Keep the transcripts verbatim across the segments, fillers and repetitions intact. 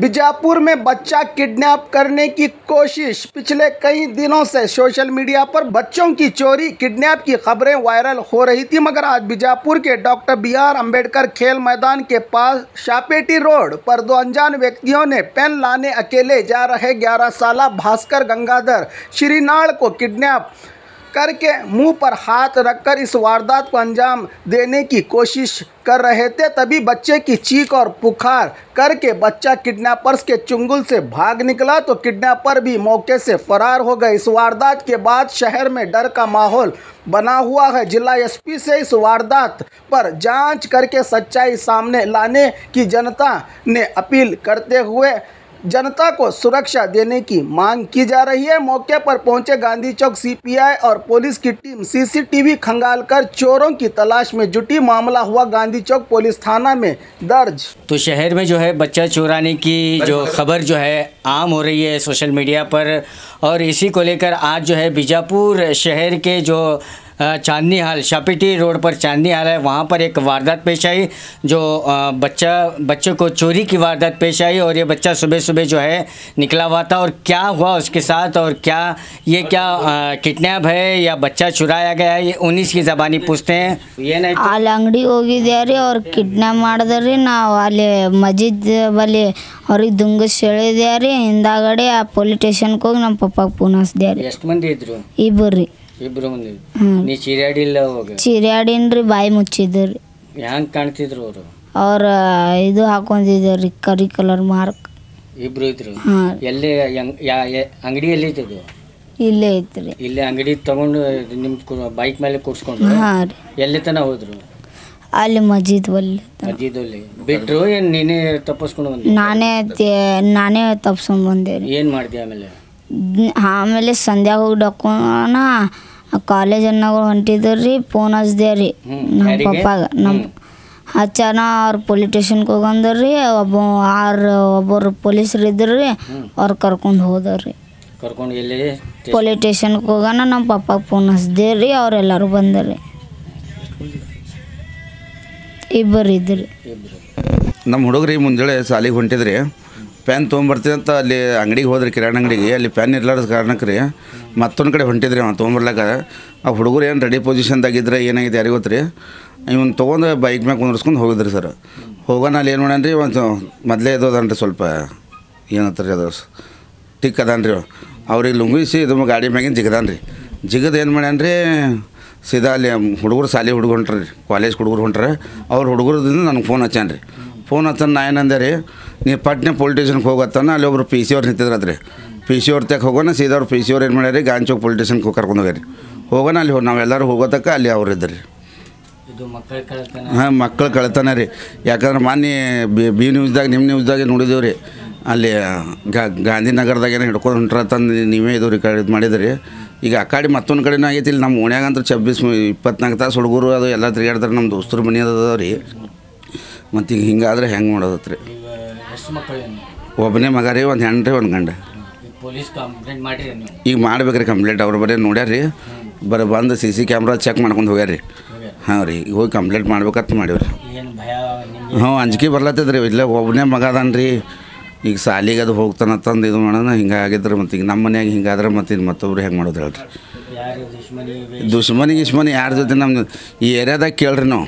बीजापुर में बच्चा किडनैप करने की कोशिश। पिछले कई दिनों से सोशल मीडिया पर बच्चों की चोरी, किडनैप की खबरें वायरल हो रही थी, मगर आज बीजापुर के डॉक्टर बी आर अंबेडकर खेल मैदान के पास शापेटी रोड पर दो अनजान व्यक्तियों ने पेन लाने अकेले जा रहे ग्यारह साल भास्कर गंगाधर श्रीनाड़ को किडनैप करके मुंह पर हाथ रखकर इस वारदात को अंजाम देने की कोशिश कर रहे थे। तभी बच्चे की चीख और पुकार करके बच्चा किडनैपर्स के चुंगल से भाग निकला तो किडनैपर भी मौके से फरार हो गए। इस वारदात के बाद शहर में डर का माहौल बना हुआ है। जिला एसपी से इस वारदात पर जांच करके सच्चाई सामने लाने की जनता ने अपील करते हुए जनता को सुरक्षा देने की मांग की जा रही है। मौके पर पहुंचे गांधी चौक सीपीआई और पुलिस की टीम सीसीटीवी खंगालकर चोरों की तलाश में जुटी। मामला हुआ गांधी चौक पुलिस थाना में दर्ज। तो शहर में जो है बच्चा चुराने की जो खबर जो है आम हो रही है सोशल मीडिया पर, और इसी को लेकर आज जो है बीजापुर शहर के जो चांदनी हाल शापेटी रोड पर चांदनी हाल है, वहाँ पर एक वारदात पेश आई जो बच्चा बच्चे को चोरी की वारदात पेश आई। और ये बच्चा सुबह सुबह जो है निकला हुआ था, और क्या हुआ उसके साथ और क्या ये क्या किडनैप है या बच्चा चुराया गया है, ये उन्नीस की जबानी पूछते हैं। आल अंगड़ी होगिद्यारे और किडनैप माडिद्रे नाव अल्ले मस्जिद बल्ले और दुंगस सेळिद्यारे हिंदागडे आ पोलीस स्टेशन को नम पप्पा पुनस्द्यारे। ಎಷ್ಟು ಮಂದಿ ಇದ್ರು? ಇಬ್ಬರು ಇಬ್ರು ಮಂದಿ. ನೀ ಚಿರಾಡಿಲ್ಲ? ಹೋಗ ಚಿರಾಡಿನ್ರಿ, ಬಾಯಿ ಮುಚ್ಚಿದ್ರಿ. ಹ್ಯಾಂಗ್ ಕಾಣ್ತಿದ್ರು ಅವರು? ಅವರು ಇದು ಹಾಕೊಂಡಿದ್ರಿ ಕರಿ ಕಲರ್ ಮಾರ್ಕ್. ಇಬ್ರು ಇದ್ರು. ಎಲ್ಲೆ ಅಂಗಡಿಯಲ್ಲಿ ಇತ್ತು? ಇಲ್ಲೇ ಇತ್ರಿ. ಇಲ್ಲೇ ಅಂಗಡಿ ತಗೊಂಡು ನಿಮ್ಮ ಬೈಕ್ ಮೇಲೆ ಕೂರಿಸ್ಕೊಂಡ್ರು? ಹಾ ರೀ. ಎಲ್ಲೆ ತನ ಹೋದ್ರು? ಅಲ್ಲಿ ಮಸ್ಜಿದ್ ಒಲ್ಲಿ. ಮಸ್ಜಿದ್ ಒಲ್ಲಿ ಬಿಟ್ರು? ಏನು ನೀನೇ ತಪಸ್ಕೊಂಡು ಬಂದೆ? ನಾನೇ ನಾನೇ ತಪಸ್ಕೊಂಡು ಬಂದೆ. ಏನು ಮಾಡ್ದೆ ಆಮೇಲೆ? ಆಮೇಲೆ ಸಂಧ್ಯಾ ಹೋಗಿ ಡಕ್ಕೋಣ ಕಾಲೇಜ್ ಅನ್ನಗಳು ಹೊಂಟಿದ್ರಿ. ಫೋನ್ ಹಚ್ಚಿದ್ರಿ ನಮ್ಮ ಪಪ್ಪಾಗ. ನಮ್ಮ ಹಚ್ಚಾನ ಅವ್ರು ಪೊಲೀಸ್ ಸ್ಟೇಷನ್ಗೆ ಹೋಗಂದ್ರಿ. ಒಬ್ಬ ಆರು ಒಬ್ಬರು ಪೊಲೀಸರು ಇದ್ರಿ, ಅವ್ರು ಕರ್ಕೊಂಡು ಹೋದ್ರಿ. ಕರ್ಕೊಂಡು ಎಲ್ಲಿ? ಪೊಲೀಸ್ ಸ್ಟೇಷನ್ಗೆ ಹೋಗೋಣ. ನಮ್ಮ ಪಪ್ಪಾಗ ಫೋನ್ ಹಚ್ಚಿದ್ರಿ, ಅವರೆಲ್ಲರೂ ಬಂದ್ರಿ. ಇಬ್ಬರು ಇದ್ರಿ. ನಮ್ಮ ಹುಡುಗರಿ ಮುಂಜಾನೆ ಸಾಲಿಗೆ ಹೊಂಟಿದ್ರಿ. ಪ್ಯಾನ್ ತೊಗೊಂಬರ್ತೀನಿ ಅಂತ ಅಲ್ಲಿ ಅಂಗಡಿಗೆ ಹೋದ್ರಿ, ಕಿರಾಣಿ ಅಂಗಡಿಗೆ. ಅಲ್ಲಿ ಪ್ಯಾನ್ ಇರ್ಲಾರ್ದ ಕಾರಣಕ್ಕೆ ರೀ ಮತ್ತೊಂದು ಕಡೆ ಹೊಂಟಿದ್ರಿ. ಅವ್ನು ತೊಗೊಂಬರ್ಲಾಕ ಆ ಹುಡುಗರು ಏನು ರೆಡಿ ಪೊಸಿಷನ್ದಾಗಿದ್ರೆ ಏನಾಗಿದೆ ಯಾರಿಗೆ ಗೊತ್ತು ರೀ. ಇವ್ನು ತೊಗೊಂಡು ಬೈಕ್ ಮ್ಯಾಗ ಕುಂದರ್ಸ್ಕೊಂಡು ಹೋಗಿದ್ರಿ ಸರ್. ಹೋಗೋಣ ಅಲ್ಲಿ ಏನು ಮಾಡೋಣ ರೀ, ಒಂದು ಮೊದಲೇ ಇದು ಅದನ್ ರೀ, ಸ್ವಲ್ಪ ಏನಂತಾರೆ ಅದು ಟಿಕ್ ಅದಾನ ರೀ. ಅವ್ರಿಗೆ ಲುಂಗಿಸಿ ಇದು ಗಾಡಿ ಮ್ಯಾಗಿನ ಜಿಗದಾನ ರೀ. ಜಿಗದು ಏನು ಮಾಡ್ಯಾನ ರೀ, ಸೀದಾ ಅಲ್ಲಿ ಹುಡುಗರು ಸಾಲಿ ಹುಡುಗರು ಹೊಂಟ್ರಿ, ಕಾಲೇಜ್ ಹುಡುಗರು ಹೊಂಟ್ರೆ. ಅವ್ರ ಹುಡುಗರದಿಂದ ನನಗೆ ಫೋನ್ ಹಚ್ಚಾನ ರೀ. ಫೋನ್ ಹಚ್ಚ ನಾ ಏನಂದೆ ರೀ, ನೀವು ಪಟ್ನೆ ಪೊಲೀಸ್ ಸ್ಟೇಷನ್ಗೆ ಹೋಗತ್ತಾನ. ಅಲ್ಲಿ ಒಬ್ರು ಪಿ ಸಿ ಅವ್ರು ನಿಂತಿದ್ರದ್ರಿ. ಪಿ ಸಿ ಅವ್ರ ತೆಗೆ ಹೋಗೋಣ. ಸೀದಾ ಅವ್ರು ಪಿ ಸಿ ಅವ್ರು ಏನು ಮಾಡ್ಯಾರೀ, ಗಾಂಧಿ ಚೌಕ್ ಪೊಲೀಸ್ ಸ್ಟೇಷನ್ಗೆ ಹೋಗಿ ಕರ್ಕೊಂಡು ಹೋಗ್ಯಾರೀ. ಹೋಗೋಣ ಅಲ್ಲಿ ನಾವೆಲ್ಲರೂ ಹೋಗೋತಕ್ಕ ಅಲ್ಲಿ ಅವ್ರು ಇದ್ರಿ. ಹಾಂ, ಮಕ್ಕಳು ಕಳ್ತಾನೆ ರೀ. ಯಾಕಂದ್ರೆ ಮಾನ್ಯ ಬಿ ಬಿ ನ್ಯೂಸ್ದಾಗ ನಿಮ್ಮ ನ್ಯೂಸ್ದಾಗೆ ನೋಡಿದೇವು ರೀ, ಅಲ್ಲಿ ಗಾಂಧಿನಗರದಾಗೇನೋ ಹಿಡ್ಕೊಂಡು ಹೊಂಟ್ರತ್ತಂದು ನೀವೇ ಇದು ರೀ ಇದು ಮಾಡಿದ್ರಿ. ಈಗ ಆ ಕಡೆ ಮತ್ತೊಂದು ಕಡೆನೂ ಆಗೈತಿ. ಇಲ್ಲಿ ನಮ್ಮ ಓಣ್ಯಾಗ ಅಂದ್ರೆ ಛಬ್ಬೀಸ್ ಇಪ್ಪತ್ನಾಲ್ಕು ತಾಸು ಹುಡುಗರು ಅದು ಎಲ್ಲ ತಿರುಗಾಡ್ತಾರೆ. ನಮ್ಮ ದೋಸ್ತರು ಮನೆ ಅದಾವ ರೀ. ಮತ್ತು ಈಗ ಹಿಂಗಾದ್ರೆ ಹೆಂಗೆ ಮಾಡೋದತ್ರಿ. ಒಬ್ಬನೇ ಮಗ ರೀ, ಒಂದು ಹೆಣ್ಣು ರೀ, ಒಂದು ಗಂಡ. ಈಗ ಮಾಡ್ಬೇಕ್ರಿ ಕಂಪ್ಲೇಂಟ್. ಅವ್ರು ಬರೀ ನೋಡ್ಯಾರೀ, ಬರೀ ಬಂದು ಸಿ ಸಿ ಕ್ಯಾಮ್ರಾ ಚೆಕ್ ಮಾಡ್ಕೊಂಡು ಹೋಗ್ಯಾರೀ. ಹಾಂ ರೀ, ಈಗ ಹೋಗಿ ಕಂಪ್ಲೇಂಟ್ ಮಾಡ್ಬೇಕಂತ ಮಾಡೀವ್ರಿ. ಹ್ಞೂ, ಅಂಜಿಕೆ ಬರ್ಲತ್ತದ್ರಿ. ಇಲ್ಲ ಒಬ್ಬನೇ ಮಗ ಅದಾನ ರೀ, ಈಗ ಸಾಲಿಗೆ ಅದು ಹೋಗ್ತಾನಂತಂದು ಇದು ಮಾಡೋಣ ಹಿಂಗಾಗಿದ್ರೆ. ಮತ್ತು ಈಗ ನಮ್ಮ ಮನೆಯಾಗ ಹಿಂಗಾದ್ರೆ ಮತ್ತು ಇದು ಮತ್ತೊಬ್ರು ಹೆಂಗೆ ಮಾಡೋದು ಹೇಳ್ರಿ. ದುಶ್ಮನಿ ಗಿಶ್ಮನಿ ಯಾರ ಜೊತೆ ನಮ್ಮ ಈ ಏರಿಯಾದಾಗ ಕೇಳ್ರಿ. ನಾವು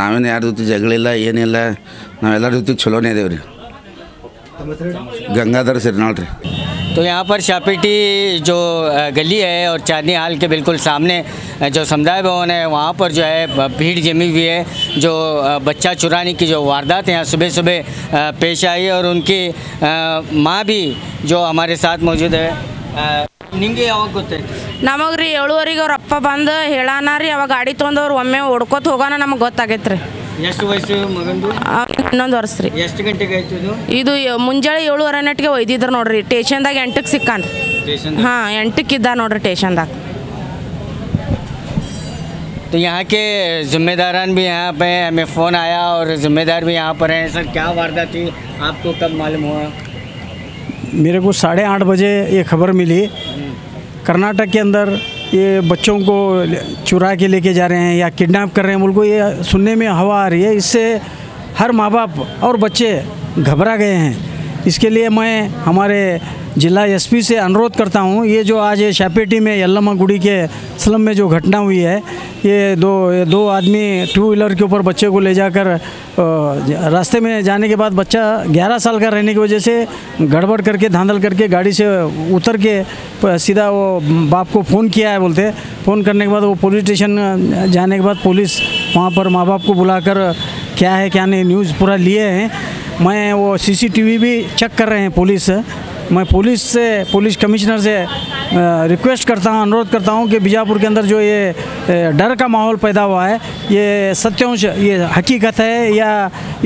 ನಾವೇನು ಯಾರ ಜೊತೆ ಜಗಳಿಲ್ಲ ಏನಿಲ್ಲ. ನಾವೆಲ್ಲರ ಜೊತೆ ಚಲೋನೇ ಇದೇವೆ ರೀ. गंगाधर श्रीनाड़। तो यहाँ पर शापेटी जो गली है और चांदनी हाल के बिल्कुल सामने जो समुदाय भवन है, वहाँ पर जो है भीड़ जमी हुई है। जो बच्चा चुराने की जो वारदात यहाँ सुबह सुबह पेश आई, और उनकी माँ भी जो हमारे साथ मौजूद है। ನಿಮಗೆ ಯಾವಾಗ ಗೊತ್ತಾಯ್ತು? ನಮಗೆ ರೀ ಏಳುವರೆಗೆ ಅವ್ರ ಅಪ್ಪ ಬಂದು ಹೇಳಾನ ರೀ. ಅವಾಗ ಗಾಡಿ ತೊಗೊಂಡವ್ರು ಒಮ್ಮೆ ಹೊಡ್ಕೋತ ಹೋಗೋಣ ನಮಗೆ ಗೊತ್ತಾಗೈತೆ ರೀ. ಎಷ್ಟು ವಯಸ್ಸು ಮಗಂದು? ಹನ್ನೊಂದು ವರ್ಷ ರೀ. ಎಷ್ಟು ಗಂಟೆಗೆ ಆಯ್ತು ಇದು? ಇದು ಮುಂಜಾನೆ ಏಳುವರೆ ನೆಟ್ಟಿಗೆ ಒಯ್ದಿದ್ರು ನೋಡ್ರಿ. ಟೇಷನ್ದಾಗ ಎಂಟಕ್ಕೆ ಸಿಕ್ಕಾನ. ಹಾಂ, ಎಂಟಕ್ಕಿದ್ದ ನೋಡ್ರಿ ಟೇಷನ್ದಾಗ. तो यहाँ के ज़िम्मेदारान भी यहाँ पे, हमें फ़ोन आया और ज़िम्मेदार भी यहाँ पर हैं। सर, क्या वारदात थी, आपको कब मालूम हुआ? मेरे को साढ़े आठ बजे ये खबर मिली। कर्नाटक के अंदर ये बच्चों को चुरा के लेके जा रहे हैं या किडनैप कर रहे हैं, उनको ये सुनने में हवा आ रही है। इससे हर माँ बाप और बच्चे घबरा गए हैं। इसके लिए मैं हमारे जिला एसपी से अनुरोध करता हूं, ये जो आज शापेटी में यल्लमा गुड़ी के स्लम में जो घटना हुई है, ये दो ये दो आदमी टू व्हीलर के ऊपर बच्चे को ले जाकर रास्ते में जाने के बाद बच्चा ग्यारह साल का रहने की वजह से गड़बड़ करके धांधल करके गाड़ी से उतर के सीधा वो बाप को फ़ोन किया है बोलते, फ़ोन करने के बाद वो पुलिस स्टेशन जाने के बाद पुलिस वहाँ पर माँ बाप को बुलाकर क्या है क्या नहीं न्यूज़ पूरा लिए हैं। मैं वो सीसीटीवी भी चेक कर रहे हैं पुलिस। मैं पुलिस से पुलिस कमिश्नर से रिक्वेस्ट करता हूं, अनुरोध करता हूं कि बीजापुर के अंदर जो ये डर का माहौल पैदा हुआ है, ये सत्यांश, ये हकीकत है या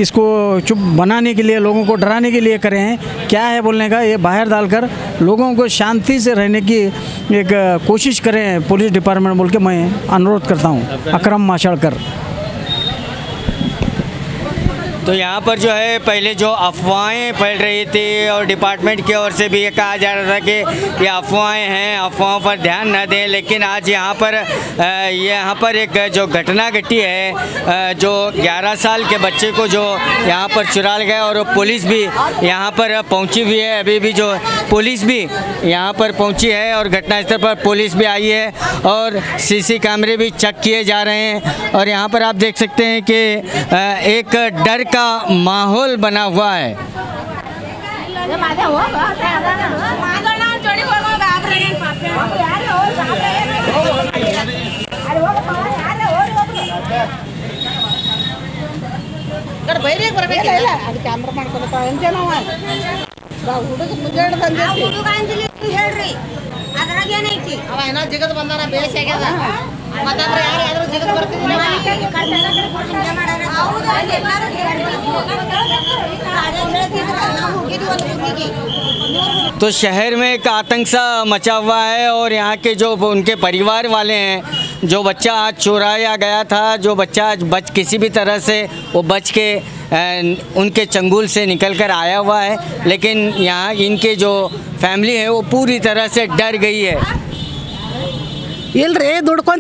इसको चुप बनाने के लिए, लोगों को डराने के लिए करें हैं क्या है बोलने का, ये बाहर डालकर लोगों को शांति से रहने की एक कोशिश करें पुलिस डिपार्टमेंट बोल के मैं अनुरोध करता हूँ। अकरम माशलकर। तो यहाँ पर जो है पहले जो अफवाहें फैल रही थी और डिपार्टमेंट की ओर से भी ये कहा जा रहा था कि ये अफवाहें हैं, अफवाहों पर ध्यान न दें, लेकिन आज यहाँ पर यहाँ पर एक जो घटना घटी है, जो ग्यारह साल के बच्चे को जो यहाँ पर चुरा ले गए और पुलिस भी यहाँ पर पहुँची हुई है, अभी भी जो पुलिस भी यहाँ पर पहुँची है और घटनास्थल पर पुलिस भी आई है और सी सी कैमरे भी चेक किए जा रहे हैं। और यहाँ पर आप देख सकते हैं कि एक डर का माहौल बना हुआ है। जगत बंदार बेस मतांतर यार यार जगत ಬರ್ತಿದ್ರು ಮಾಲಿಕರಿಗೆ ಕರ್ತವ್ಯ ಕೊಡ್ತಿದ್ರು ಮಾಡಾರ ಹೌದು ಎಲ್ಲರೂ ಹೇಳ್ತಿದ್ರು ನಾವು ಹೋಗಿದ್ವಿ ಒಂದು ಗುಂಡಿಗೆ। तो शहर में एक आतंक सा मचा हुआ है और यहाँ के जो उनके परिवार वाले हैं, जो बच्चा आज चुराया गया था, जो बच्चा आज बच किसी भी तरह से वो बच के उनके चंगुल से निकल कर आया हुआ है, लेकिन यहाँ इनके जो फैमिली है वो पूरी तरह से डर गई है। इल्री दुडकों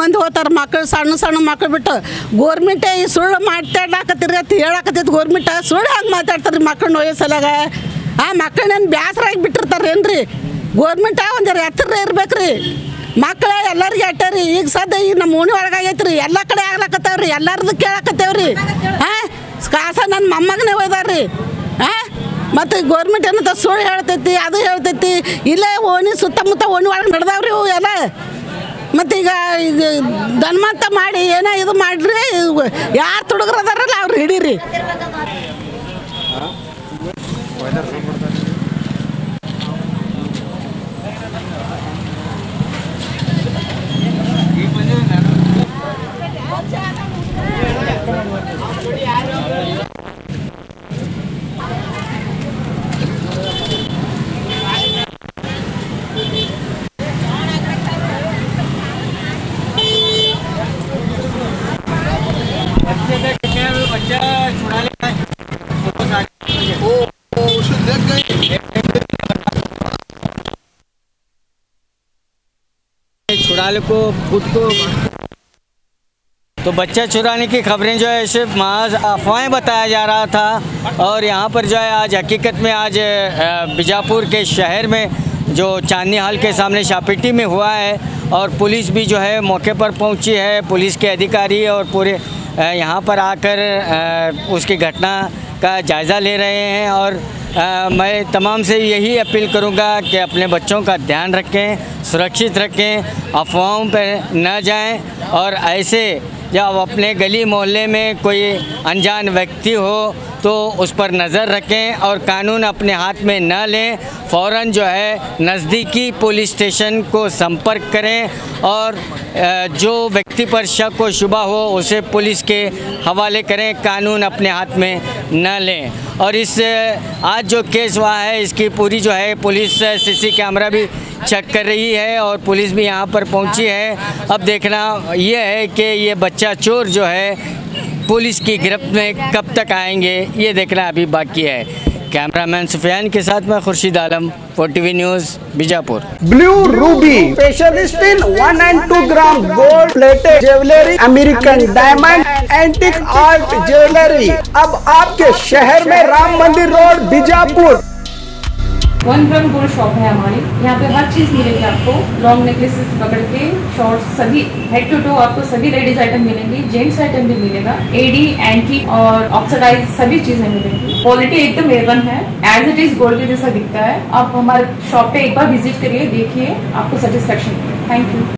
बंद होतार मकल सण सण मकल बिटू गोर्मेंटे सुकती हेलाकती गोर्मेंट सुन हाँ मतरी मकल वयसल हाँ मकल ब्यासर बिटितारेन री गोर्मेंट वो हत्र इी मकल एलू अट्टारी सद नम ओणी वाली एल कड़े आग्लकताव्री एलू केतव्री हाँ कास नम्मगने ओदार्री हाँ मत गोर्मेंट ऐन सुन हेतती अदू हेतती इले ओणी सुतमुत ओणी वाले नड़द्री एल मत्तीग दन्मंत माड़ी ऐन इदु माड्री यार तुडुगरु अदारल्ल अवर हिडीरी। चुराने को खुद को तो बच्चा चुराने की खबरें जो है सिर्फ महज अफवाहें बताया जा रहा था। और यहाँ पर जो है आज हकीकत में आज बीजापुर के शहर में जो चांदनी हाल के सामने शापेटी में हुआ है और पुलिस भी जो है मौके पर पहुँची है, पुलिस के अधिकारी और पूरे यहाँ पर आकर उसकी घटना का जायज़ा ले रहे हैं। और आ, मैं तमाम से यही अपील करूंगा कि अपने बच्चों का ध्यान रखें, सुरक्षित रखें, अफवाहों पर न जाएं। और ऐसे जब अपने गली मोहल्ले में कोई अनजान व्यक्ति हो तो उस पर नज़र रखें और कानून अपने हाथ में न लें, फ़ौरन जो है नज़दीकी पुलिस स्टेशन को संपर्क करें और जो व्यक्ति पर शक व शुबा हो उसे पुलिस के हवाले करें, कानून अपने हाथ में न लें। और इस आज जो केस हुआ है इसकी पूरी जो है पुलिस सीसी कैमरा भी चेक कर रही है और पुलिस भी यहाँ पर पहुँची है। अब देखना यह है कि ये बच्चा चोर जो है पुलिस की गिरफ्त में कब तक आएंगे, ये देखना अभी बाकी है। कैमरामैन सुफियान के साथ मैं Khurshid Alam, four TV news, Bijapur. Blue ruby specialist in one and two gram gold plated jewellery, American diamond and antique art jewellery, अब आपके शहर में Ram Mandir road Bijapur. One plan gold shop है हमारी, यहाँ पे हर चीज मिलेगी आपको, लॉन्ग नेकलेसेस पकड़ के शॉर्ट्स सभी, हेड टू टू आपको सभी लेडीज आइटम मिलेंगी, जेंट्स आइटम भी मिलेगा, एडी एंटीक और ऑक्सीडाइज सभी चीजें मिलेंगी। क्वालिटी एकदम एवन है, एज इट इज गोल्ड के जैसा दिखता है। आप हमारे शॉप पे एक बार विजिट करिए, देखिए, आपको सेटिस्फेक्शन। Thank you.